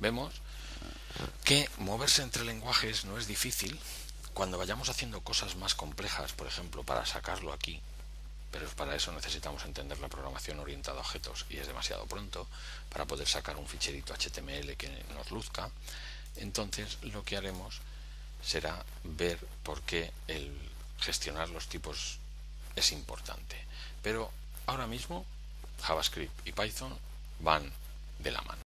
vemos que moverse entre lenguajes no es difícil cuando vayamos haciendo cosas más complejas, por ejemplo, para sacarlo aquí, pero para eso necesitamos entender la programación orientada a objetos y es demasiado pronto para poder sacar un ficherito HTML que nos luzca. Entonces lo que haremos será ver por qué el gestionar los tipos es importante. Pero ahora mismo JavaScript y Python van de la mano.